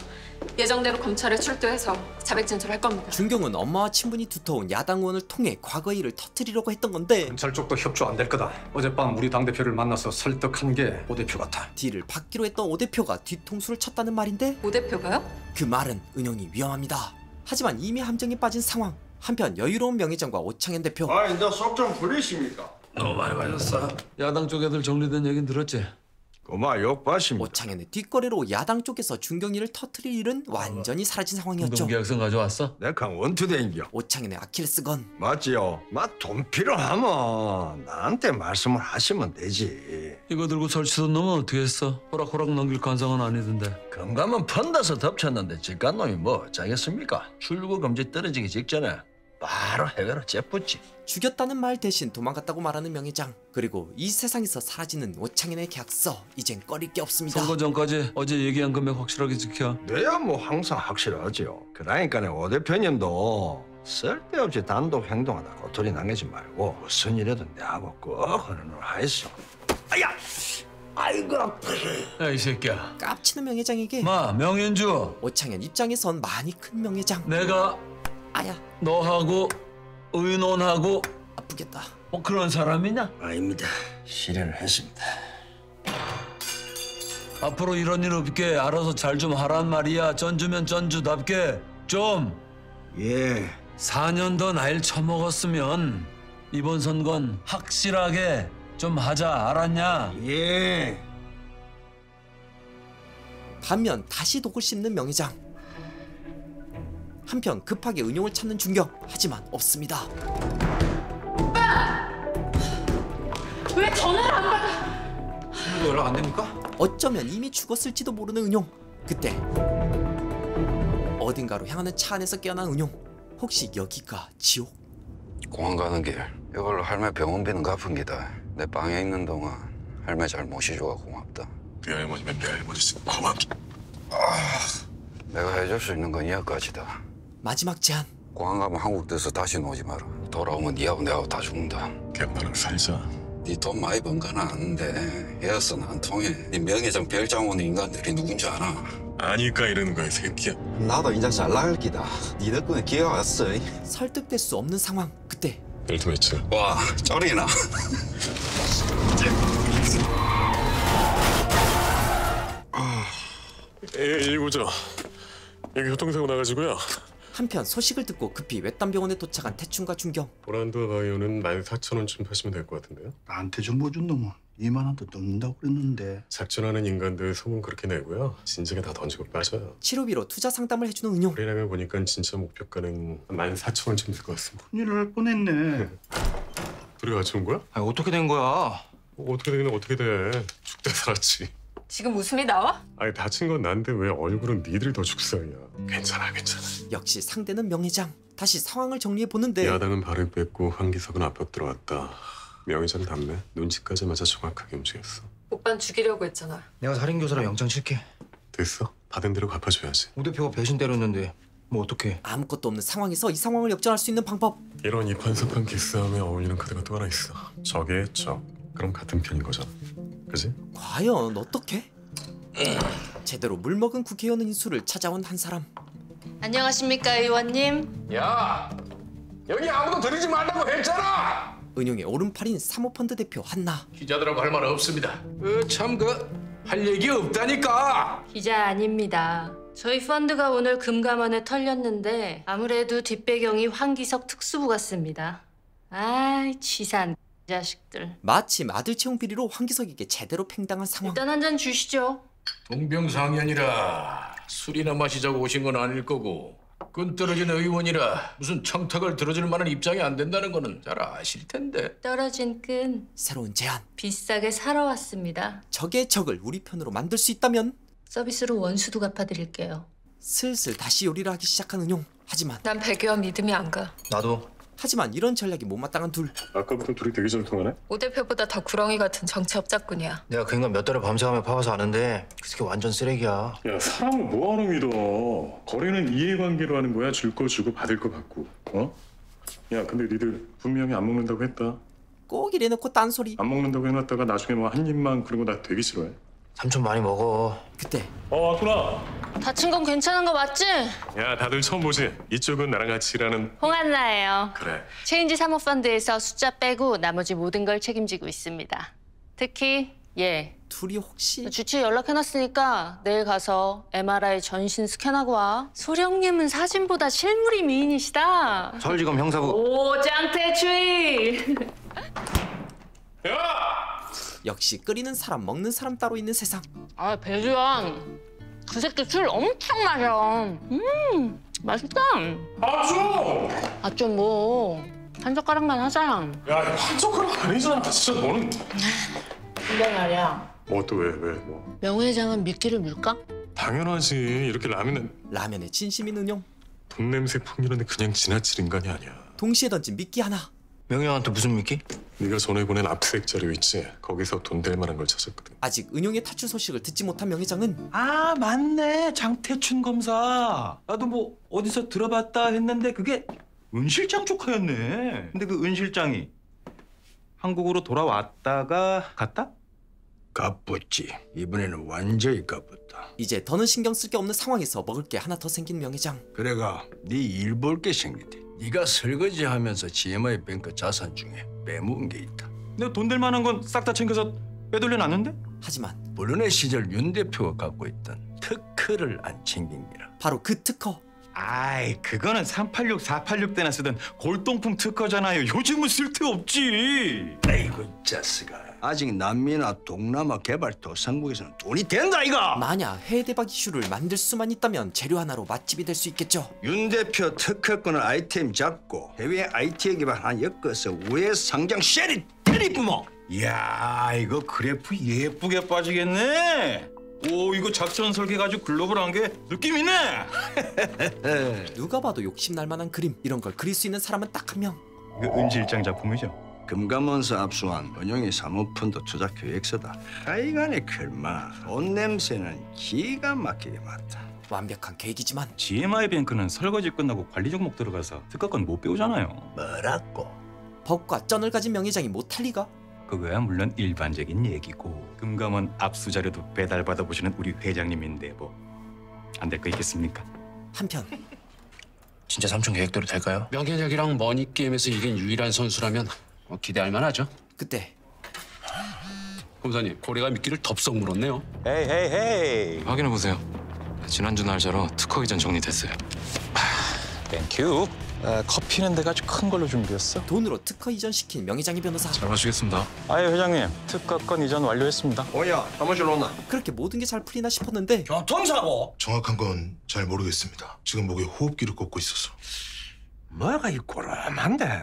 예정대로 검찰에 출두해서 자백 진술할 겁니다. 준경은 엄마와 친분이 두터운 야당 의원을 통해 과거의 일을 터뜨리려고 했던 건데. 검찰 쪽도 협조 안 될 거다. 어젯밤 우리 당대표를 만나서 설득한 게 오 대표 같아. 딜을 받기로 했던 오 대표가 뒤통수를 쳤다는 말인데. 오 대표가요? 그 말은 은영이 위험합니다. 하지만 이미 함정에 빠진 상황. 한편 여유로운 명의장과 오창현 대표. 아니, 나 속 좀 부리십니까? 너무 많이 마셨어. 야당 쪽 애들 정리된 얘긴 들었지? 고마 욕받십니다. 오창현의 뒷거래로 야당 쪽에서 준경이를 터트릴 일은 완전히 사라진 상황이었죠. 동계약선 가져왔어? 내가 원투대인겨. 오창현의 아킬레스건. 맞지요. 돈 필요하면 나한테 말씀을 하시면 되지. 이거 들고 설치던 놈은 어떻게 했어? 호락호락 넘길 관상은 아니던데. 건감은 펀다서 덮쳤는데 직간 놈이 뭐 어쩌겠습니까? 출구 금지 떨어지기 직전에 바로 해외로 째붙지. 죽였다는 말 대신 도망갔다고 말하는 명예장. 그리고 이 세상에서 사라지는 오창현의 계약서. 이젠 꺼릴 게 없습니다. 선거 전까지 어제 얘기한 금액 확실하게 지켜. 내야 뭐 항상 확실하지요. 그러니까 오 대표님도 쓸데없이 단독 행동하다 고토리 당하지 말고 무슨 일이든 내하고 꼭 하는 걸 하이소. 아야! 아이고. 야, 이 새끼야. 깝치는 명예장에게. 마, 명현주. 오창현 입장에선 많이 큰 명예장. 내가 아야. 너하고 의논하고. 아프겠다. 뭐 그런 사람이냐? 아닙니다. 실현을 했습니다. 앞으로 이런 일 없게 알아서 잘 좀 하란 말이야. 전주면 전주답게 좀. 예. 4년 더 나이를 처먹었으면 이번 선거는 확실하게 좀 하자. 알았냐? 예. 반면 다시 독을 씹는 명의장. 한편 급하게 은용을 찾는 준경. 하지만 없습니다. 오빠! 왜 전화를 안 받아? 이거 연락 안 됩니까? 어쩌면 이미 죽었을지도 모르는 은용. 그때 어딘가로 향하는 차 안에서 깨어난 은용. 혹시 여기가 지옥? 공항 가는 길 이걸로 할매 병원비는 갚은 기다. 내 방에 있는 동안 할매 잘 모시줘가 고맙다. 미안해머니면 미안해머니지 고맙다. 내가 해줄 수 있는 건 이하까지다. 마지막 제안. 공항 가면 한국 돼서 다시 오지 마라. 돌아오면 니하고 내하고 다 죽는다. 그냥 나랑 살자. 네 돈 많이 번 건 아는데 예약서는 안 통해. 네 명예장 별장 오는 인간들이 누군지 알아. 아니까 이러는 거야, 새끼야. 나도 인장 잘 나갈 기다. 니 덕분에 기회가 왔어. 설득될 수 없는 상황, 그때. 엘트매치. 와, 쩔이나. 일구죠. 여기 교통사고 나가지고요. 한편 소식을 듣고 급히 외딴병원에 도착한 태춘과 준경. 오란도와 바이오는 14,000원쯤 파시면 될 것 같은데요? 나한테 정보 준 놈은 2만 원도 넘는다고 그랬는데. 작전하는 인간들 소문 그렇게 내고요. 진작에 다 던지고 빠져요. 치료비로 투자 상담을 해주는 은용. 우리라면 보니까 진짜 목표가는 14,000원쯤 될 것 같습니다. 큰일 날 뻔했네. 둘이 같이 온 거야? 아니, 어떻게 된 거야? 어떻게 되긴 어떻게 돼. 죽다 살았지. 지금 웃음이 나와? 아니 다친 건 난데 왜 얼굴은 니들 더 죽상이야. 괜찮아 괜찮아. 역시 상대는 명예장. 다시 상황을 정리해보는데 야당은 발을 뺐고 황기석은 압박 들어왔다. 명예장 담배 눈치까지 맞아 정확하게 움직였어. 오빤 죽이려고 했잖아. 내가 살인교사라 영장 칠게. 됐어? 받은 대로 갚아줘야지. 오 대표가 배신 때렸는데 뭐 어떡해. 아무것도 없는 상황에서 이 상황을 역전할 수 있는 방법. 이런 이판서판 기싸움에 어울리는 카드가 또 하나 있어. 적의 적. 그럼 같은 편인 거잖아. 그지? 과연 어떻게? 제대로 물 먹은 국회의원인 수를 찾아온 한 사람. 안녕하십니까 의원님. 야 여기 아무도 들이지 말라고 했잖아. 은용의 오른팔인 사모펀드 대표 한나. 기자들하고 할 말 없습니다. 참 할 얘기 없다니까. 기자 아닙니다. 저희 펀드가 오늘 금감원에 털렸는데 아무래도 뒷배경이 황기석 특수부 같습니다. 아이 치산. 자식들. 마침 아들 채용 비리로 황기석에게 제대로 팽당한 상황. 일단 한 잔 주시죠. 동병상련이라 술이나 마시자고 오신 건 아닐 거고 끈 떨어진 의원이라 무슨 청탁을 들어줄 만한 입장이 안 된다는 거는 잘 아실 텐데. 떨어진 끈. 새로운 제안. 비싸게 사러 왔습니다. 적의 적을 우리 편으로 만들 수 있다면? 서비스로 원수도 갚아드릴게요. 슬슬 다시 요리를 하기 시작한 은용. 하지만 난 배교와 믿음이 안 가. 나도. 하지만 이런 전략이 못마땅한 둘. 아까부터 둘이 되게 잘 통하네? 오 대표보다 더 구렁이 같은 정치 업자꾼이야. 내가 그 인간 몇 달을 밤새가며 파봐서 아는데 그 새끼 완전 쓰레기야. 야 사람을 뭐하러 믿어. 거래는 이해관계로 하는 거야. 줄 거 주고 받을 거 받고. 어? 야 근데 니들 분명히 안 먹는다고 했다. 꼭 이래놓고 딴소리. 안 먹는다고 해놨다가 나중에 뭐 한 입만 그러고 나 되게 싫어해. 삼촌 많이 먹어. 그때. 왔구나. 다친 건 괜찮은 거 맞지? 야, 다들 처음 보지? 이쪽은 나랑 같이 일하는 홍한나예요. 그래. 체인지 사모펀드에서 숫자 빼고 나머지 모든 걸 책임지고 있습니다. 특히 얘. 둘이 혹시? 주치의 연락해놨으니까 내일 가서 MRI 전신 스캔하고 와. 소령님은 사진보다 실물이 미인이시다. 서울지검 형사부. 오, 짱태추이. 야! 역시 끓이는 사람 먹는 사람 따로 있는 세상. 아 배주연 그 새끼 술 엄청 마셔. 맛있다. 아좀 뭐 한 젓가락만 하자. 야 한 젓가락 아니잖아. 진짜 너는. 근데 말이야. 뭐 또 왜 뭐. 명회장은 미끼를 물까? 당연하지. 이렇게 라면에 진심인 은영. 돈 냄새 풍기는데 그냥 지나칠 인간이 아니야. 동시에 던진 미끼 하나. 명영한테 무슨 미끼? 네가 전해보낸 압수액 자료 있지? 거기서 돈 될 만한 걸 찾았거든. 아직 은용의 탈출 소식을 듣지 못한 명예장은 아 맞네 장태춘 검사. 나도 뭐 어디서 들어봤다 했는데 그게 은 실장 조카였네. 근데 그 은 실장이 한국으로 돌아왔다가 갔다? 갑붙지. 이번에는 완전히 갑붙다. 이제 더는 신경 쓸 게 없는 상황에서 먹을 게 하나 더 생긴 명예장. 그래가 네 일 볼 게 생기대. 네가 설거지하면서 GMI 뱅크 자산 중에 빼먹은 게 있다. 내가 돈 될 만한 건 싹 다 챙겨서 빼돌려놨는데? 하지만 물론의 시절 윤 대표가 갖고 있던 특허를 안 챙긴 게라. 바로 그 특허. 아이 그거는 386, 486 때나 쓰던 골동품 특허잖아요. 요즘은 쓸데없지. 아이고 이 자식아. 아직 남미나 동남아 개발도상국에서는 돈이 된다 이거. 만약 해외 대박 이슈를 만들 수만 있다면 재료 하나로 맛집이 될 수 있겠죠. 윤 대표 특허권을 아이템 잡고 해외 IT에 개발한 엮어서 US 상장 쉐리 때리뿜어. 이야 이거 그래프 예쁘게 빠지겠네. 오 이거 작전 설계 가지고 글로벌한 게 느낌 있네. 누가 봐도 욕심날 만한 그림. 이런 걸 그릴 수 있는 사람은 딱 한 명. 이거 은 실장 작품이죠. 금감원서 압수한 은용의 사모펀드 투자 계획서다. 하여간에 글마 돈 냄새는 기가 막히게 맡다. 완벽한 계획이지만 GMI 뱅크는 설거지 끝나고 관리 종목 들어가서 특허권 못 배우잖아요. 뭐라고? 법과 쩐을 가진 명예장이 못할 리가? 그거야 물론 일반적인 얘기고 금감원 압수 자료도 배달받아 보시는 우리 회장님인데 뭐 안 될 거 있겠습니까? 한편 진짜 삼촌 계획대로 될까요? 명예력이랑 머니게임에서 이긴 유일한 선수라면 기대할 만하죠. 그때 검사님, 고래가 미끼를 덥석 물었네요. 에이 에이 에이, 확인해보세요. 지난주 날짜로 특허 이전 정리됐어요. 땡큐. 커피는 내가 아주 큰 걸로 준비했어. 돈으로 특허 이전시킨 명의장이 변호사. 잘 마시겠습니다. 아예 회장님, 특허권 이전 완료했습니다. 오야, 사무실로 오나? 그렇게 모든 게 잘 풀리나 싶었는데 교통사고? 정확한 건 잘 모르겠습니다. 지금 목에 호흡기를 꽂고 있어서. 뭐가 이 꼬람한데?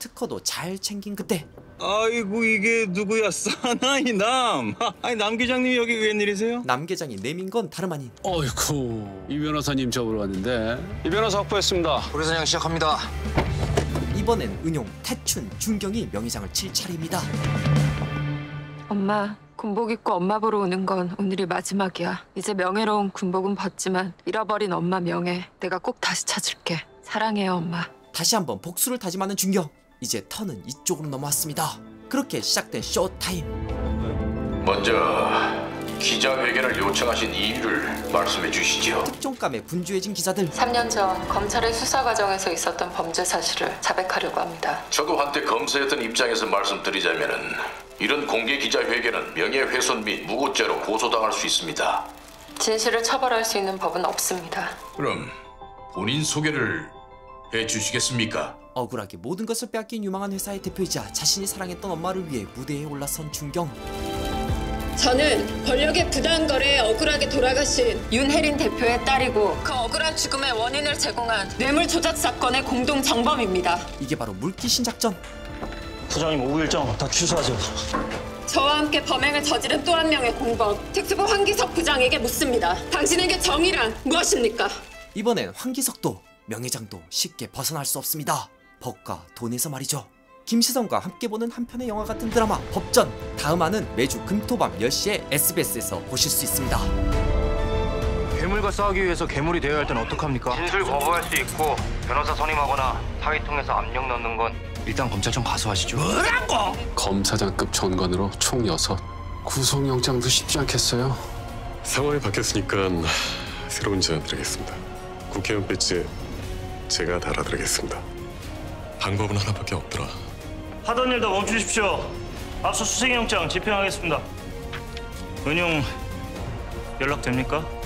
특허도 잘 챙긴 그때. 아이고, 이게 누구야? 사나이 남. 아니, 남 기장님이 여기 웬일이세요? 남 기장이 내민 건 다름 아닌. 어이구, 이 변호사님 접으러 왔는데. 이 변호사 확보했습니다. 고래사냥 시작합니다. 이번엔 은용, 태춘, 준경이 명의장을 칠 차례입니다. 엄마, 군복 입고 엄마 보러 오는 건 오늘이 마지막이야. 이제 명예로운 군복은 벗지만 잃어버린 엄마 명예 내가 꼭 다시 찾을게. 사랑해요, 엄마. 다시 한번 복수를 다짐하는 준경. 이제 턴은 이쪽으로 넘어왔습니다. 그렇게 시작된 쇼타임. 먼저 기자회견을 요청하신 이유를 말씀해 주시죠. 특종감에 분주해진 기자들. 3년 전 검찰의 수사 과정에서 있었던 범죄 사실을 자백하려고 합니다. 저도 한때 검사였던 입장에서 말씀드리자면은 이런 공개 기자회견은 명예훼손 및 무고죄로 고소당할 수 있습니다. 진실을 처벌할 수 있는 법은 없습니다. 그럼 본인 소개를 해주시겠습니까? 억울하게 모든 것을 빼앗긴 유망한 회사의 대표이자 자신이 사랑했던 엄마를 위해 무대에 올라선 준경. 저는 권력의 부당 거래에 억울하게 돌아가신 윤혜린 대표의 딸이고 그 억울한 죽음의 원인을 제공한 뇌물 조작 사건의 공동 정범입니다. 이게 바로 물귀신 작전. 부장님, 오후 일정 다 취소하죠. 저와 함께 범행을 저지른 또 한 명의 공범 특수부 황기석 부장에게 묻습니다. 당신에게 정의란 무엇입니까? 이번엔 황기석도 명예장도 쉽게 벗어날 수 없습니다. 법과 돈에서 말이죠. 김시성과 함께 보는 한편의 영화 같은 드라마 법전. 다음화는 매주 금토밤 10시에 SBS에서 보실 수 있습니다. 괴물과 싸우기 위해서 괴물이 되어야 할 땐 어떡합니까? 진술 거부할 수 있고 변호사 선임하거나 사기 통해서 압력 넣는 건 일단 검찰청 가서 하시죠. 뭐라고? 검사장급 전관으로 총 6. 구속영장도 쉽지 않겠어요. 상황이 바뀌었으니까 새로운 제안 드리겠습니다. 국회의원 배지에 제가 달아드리겠습니다. 방법은 하나밖에 없더라. 하던 일 다 멈추십시오. 압수수색영장 집행하겠습니다. 은용 연락됩니까?